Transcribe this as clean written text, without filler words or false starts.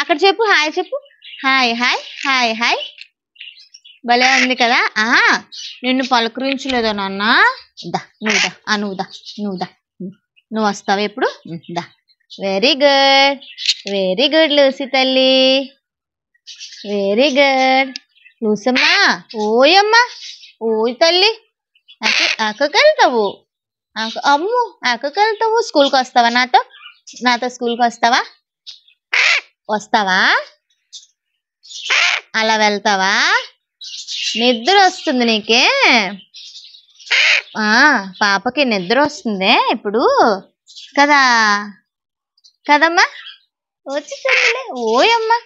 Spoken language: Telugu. అక్కడ చెప్పు హాయ్ హాయ్ హాయ్ హాయ్ భలే ఉంది కదా ఆ నిన్ను పలకరించలేదా నాన్న దా నువ్వు దా నువ్వు వస్తావా ఇప్పుడు దా వెరీ గుడ్ లూసి తల్లి వెరీ గుడ్ లూసమ్మా ఓయమ్మా ఓయ్ తల్లి ఆకకెళ్తావు అమ్ము ఆకకెళ్తావు స్కూల్కి వస్తావా నాతో స్కూల్కి వస్తావా అలా వెళ్తావా నిద్ర వస్తుంది నీకే పాపకి నిద్ర వస్తుంది ఇప్పుడు కదా కదమ్మా వచ్చి ఓయమ్మా